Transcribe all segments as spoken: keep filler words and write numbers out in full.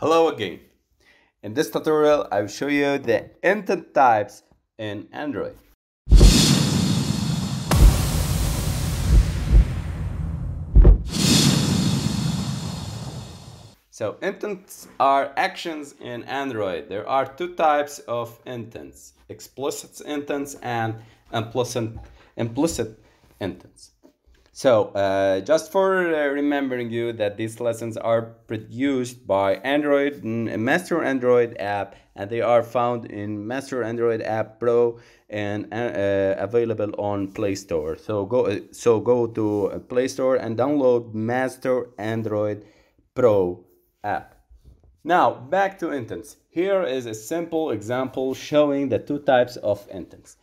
Hello again. In this tutorial, I will show you the intent types in Android. So intents are actions in Android. There are two types of intents, explicit intents and implicit, implicit intents. So, uh, just for uh, remembering you that these lessons are produced by Android, Master Android app, and they are found in Master Android App Pro and uh, available on Play Store. So go, so go to Play Store and download Master Android Pro app. Now, back to intents. Here is a simple example showing the two types of intents.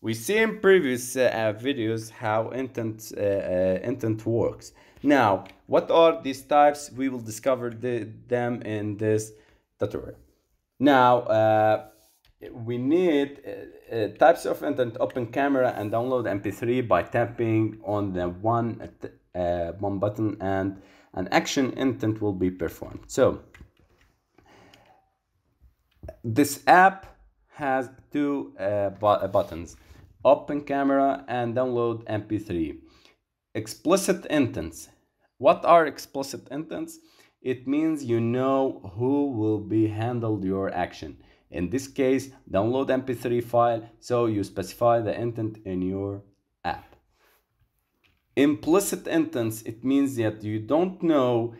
We see in previous uh, videos how intent, uh, uh, intent works. Now, what are these types? We will discover the, them in this tutorial. Now, uh, we need uh, uh, types of intent, open camera and download M P three by tapping on the one, uh, one button and an action intent will be performed. So, this app has two uh, bu- buttons. Open camera and download M P three. Explicit intents. What are explicit intents? It means you know who will be handled your action. In this case, download M P three file, so you specify the intent in your app. Implicit intents, it means that you don't know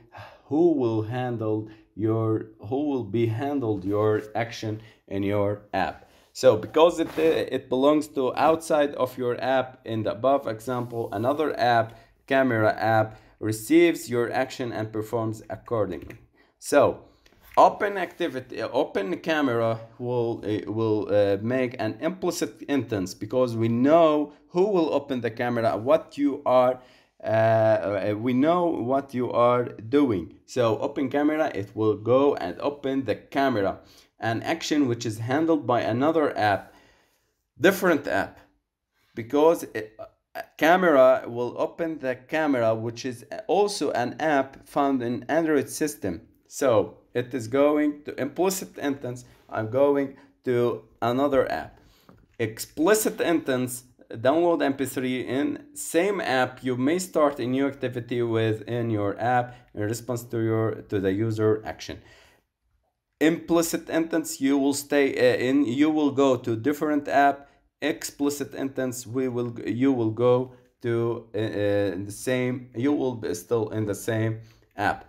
who will handle your who will be handled your action in your app. So, because it, it belongs to outside of your app, in the above example, another app, camera app, receives your action and performs accordingly. So, open activity, open camera will, will uh, make an implicit intent because we know who will open the camera, what you are, uh, we know what you are doing. So, open camera, it will go and open the camera. An action which is handled by another app, different app, because it, a camera will open the camera, which is also an app found in Android system. So it is going to implicit intents. I'm going to another app. Explicit intents, download M P three in same app. You may start a new activity within your app in response to your to the user action. Implicit intents, you will stay in, you will go to different app. Explicit intents, we will you will go to uh, the same, you will be still in the same app.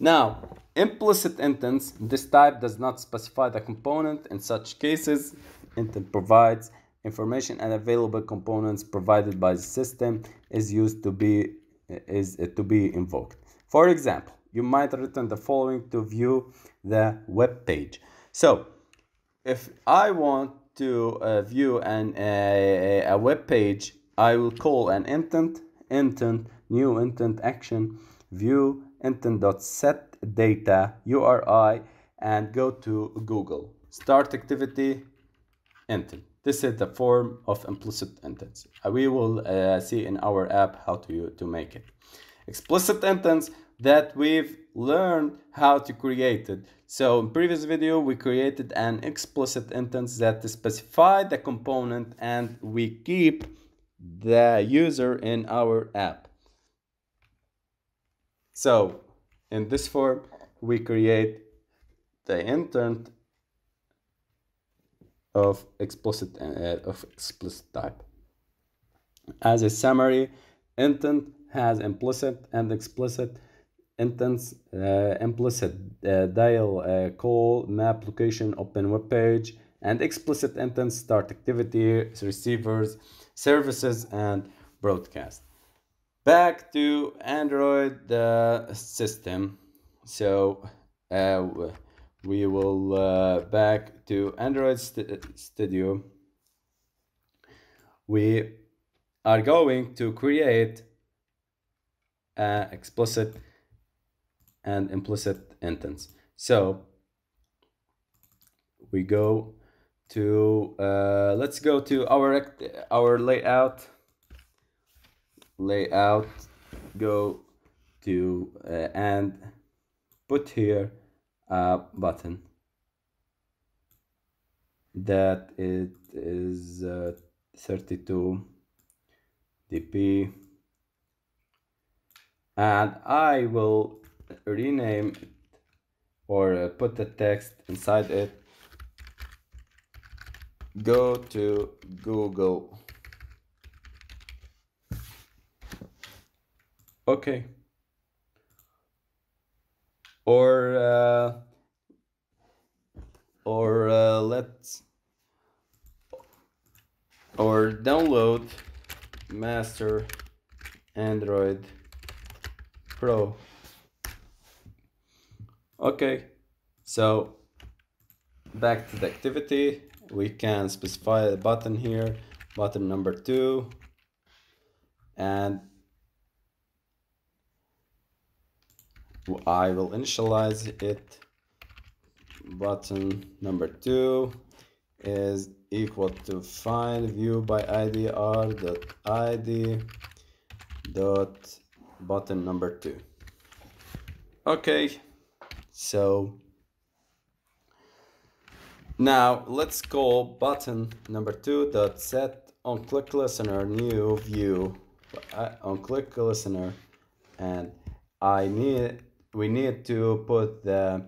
Now, implicit intents, this type does not specify the component. In such cases, intent provides information and available components provided by the system is used to be is to be invoked. For example, you might return the following to view the web page. So, if I want to uh, view an, a, a web page, I will call an intent, intent, new intent action, view intent.setData, U R I, and go to Google. Start activity, intent. This is the form of implicit intents. We will uh, see in our app how to, to make it. Explicit intents, that we've learned how to create it. So in previous video, we created an explicit intent that specified the component and we keep the user in our app. So in this form, we create the intent of explicit, uh, of explicit type. As a summary, intent has implicit and explicit intents, uh, implicit uh, dial uh, call, map location, open web page, and explicit intents, start activity, receivers, services, and broadcast. Back to Android uh, system. So uh, we will uh, back to Android st- Studio. We are going to create uh, explicit and implicit intents. So we go to uh, let's go to our our layout layout go to uh, and put here a button that it is uh, thirty-two D P, and I will rename it or uh, put the text inside it. Go to Google. Okay. Or uh, or uh, let's or download Master Android Pro. Okay, so back to the activity. We can specify a button here, button number two, and I will initialize it. Button number two is equal to find view by I D R dot I D dot button number two. Okay, so now let's call button number two dot set on click listener new view on click listener, and I need we need to put the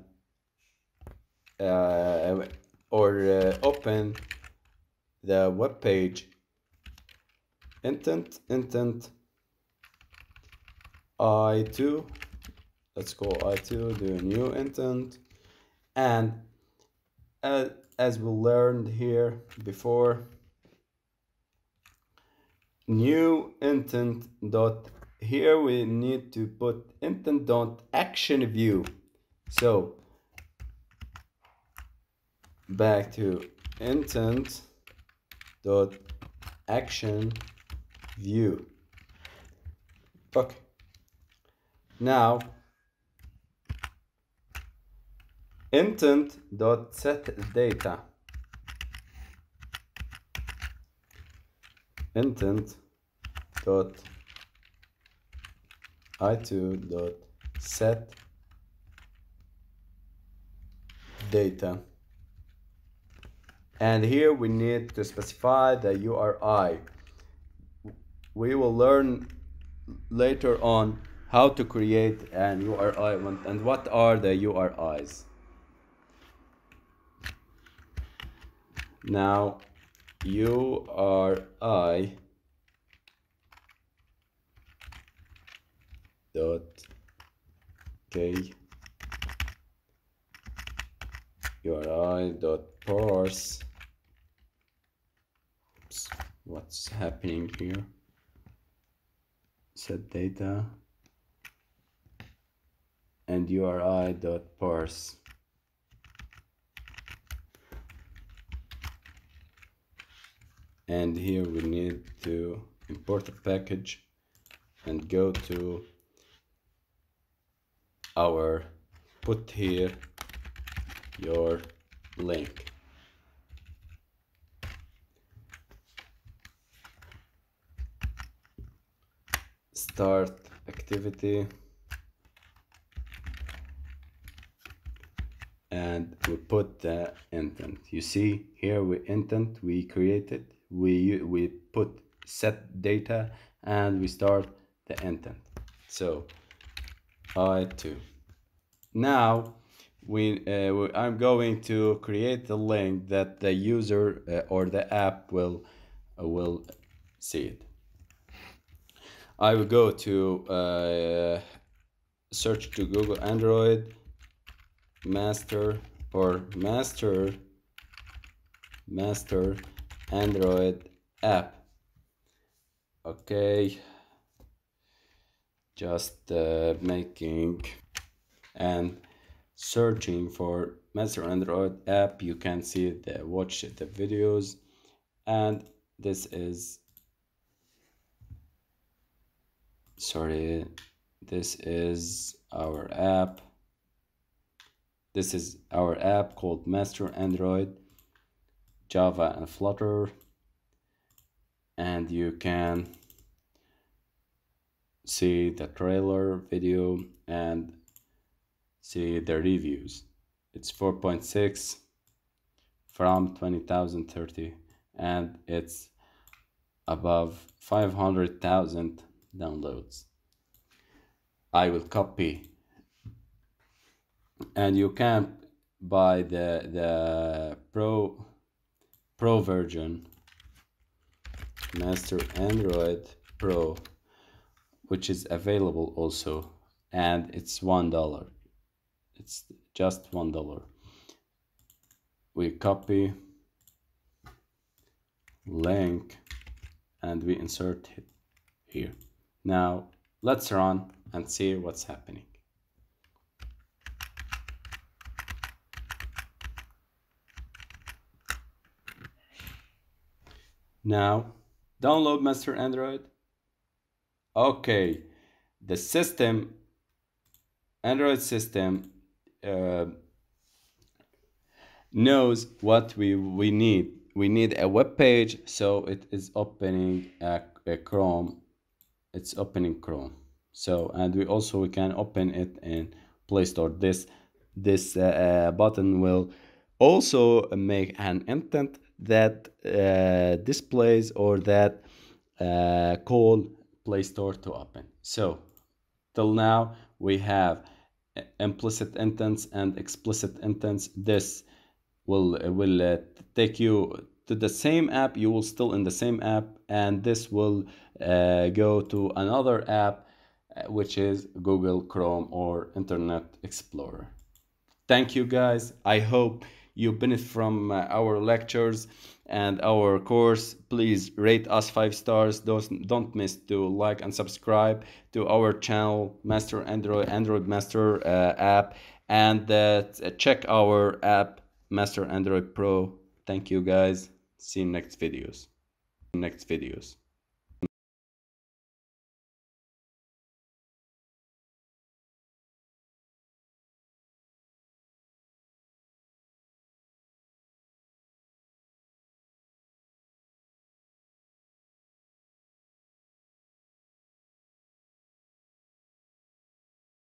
uh, or uh, open the web page intent intent I two. Let's call I two do a new intent, and uh, as we learned here before, new intent dot here we need to put intent dot action view. So back to intent dot action view. Okay, now intent dot set data intent dot I two dot set data, and here we need to specify the U R I. We will learn later on how to create an U R I and what are the U R Is. Now U R I dot k U R I dot parse. Oops, what's happening here? Set data and U R I dot parse. And here we need to import a package and go to our put here your link. Start activity, and we put the intent. You see here we intent we created, we we put set data, and we start the intent. So I two. Now we, uh, we I'm going to create the link that the user uh, or the app will uh, will see it. I will go to uh, search to Google Android Master or Master Master Android app. Okay, just uh, making and searching for Master Android app. You can see the watch the videos, and this is sorry this is our app this is our app called Master Android, Java and Flutter, and you can see the trailer video and see the reviews. It's four point six from twenty thousand thirty, and it's above five hundred thousand downloads. I will copy, and you can buy the the pro pro version, Master Android Pro, which is available also, and it's one dollar. It's just one dollar. We copy link and we insert it here. Now let's run and see what's happening. Now download Master Android. Okay, the system, Android system, uh, knows what we we need. We need a web page, so it is opening a, a Chrome. It's opening Chrome. So, and we also we can open it in Play Store. This this uh, button will also make an intent that uh, displays or that uh, call Play Store to open. So till now we have implicit intents and explicit intents. This will will uh, take you to the same app. You will still in the same app, and this will uh, go to another app, uh, which is Google Chrome or Internet Explorer. Thank you guys. I hope you benefit from our lectures and our course. Please rate us five stars. Don't, don't miss to like and subscribe to our channel, Master Android, Android Master uh, app, and uh, check our app, Master Android Pro. Thank you guys. See you next videos. Next videos.